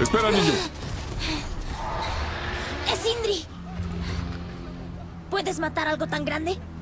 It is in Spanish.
Espera, niño. Es Indri. ¿Puedes matar algo tan grande?